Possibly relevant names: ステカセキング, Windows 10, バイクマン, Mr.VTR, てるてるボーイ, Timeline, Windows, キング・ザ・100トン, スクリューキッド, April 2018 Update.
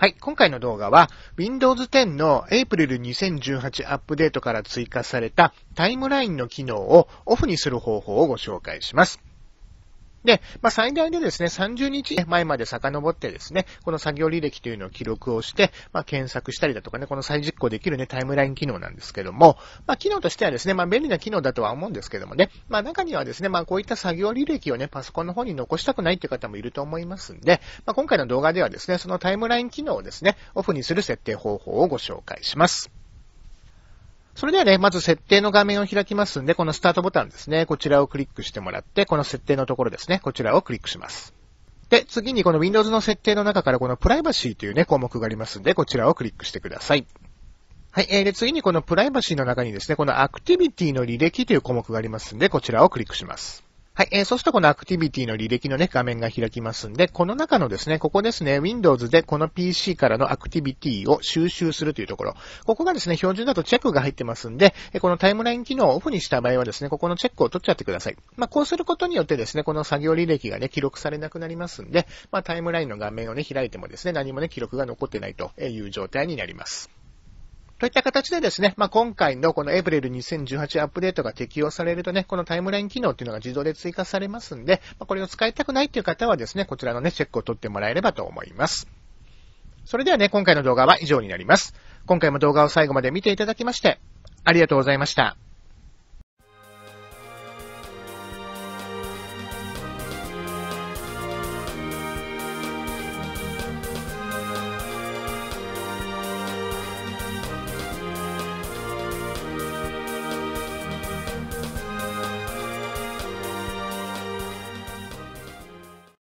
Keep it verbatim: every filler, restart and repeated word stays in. はい、今回の動画は Windows テンの エイプリル にせんじゅうはち アップデートから追加されたタイムラインの機能をオフにする方法をご紹介します。で、まあ、最大でですね、さんじゅうにちまえまで遡ってですね、この作業履歴というのを記録をして、まあ、検索したりだとかね、この再実行できるね、タイムライン機能なんですけども、まあ、機能としてはですね、まあ、便利な機能だとは思うんですけどもね、まあ、中にはですね、まあ、こういった作業履歴をね、パソコンの方に残したくないという方もいると思いますんで、まあ、今回の動画ではですね、そのタイムライン機能をですね、オフにする設定方法をご紹介します。それではね、まず設定の画面を開きますんで、このスタートボタンですね、こちらをクリックしてもらって、この設定のところですね、こちらをクリックします。で、次にこの Windows の設定の中からこのプライバシーというね、項目がありますんで、こちらをクリックしてください。はい、えー、で、次にこのプライバシーの中にですね、このアクティビティの履歴という項目がありますんで、こちらをクリックします。はい、えー、そうするとこのアクティビティの履歴のね、画面が開きますんで、この中のですね、ここですね、Windows でこの ピーシー からのアクティビティを収集するというところ、ここがですね、標準だとチェックが入ってますんで、このタイムライン機能をオフにした場合はですね、ここのチェックを取っちゃってください。まあ、こうすることによってですね、この作業履歴がね、記録されなくなりますんで、まあ、タイムラインの画面をね、開いてもですね、何もね、記録が残ってないという状態になります。といった形でですね、まあ、今回のこのエイプリル にせんじゅうはち アップデートが適用されるとね、このタイムライン機能っていうのが自動で追加されますんで、まあ、これを使いたくないっていう方はですね、こちらのね、チェックを取ってもらえればと思います。それではね、今回の動画は以上になります。今回も動画を最後まで見ていただきまして、ありがとうございました。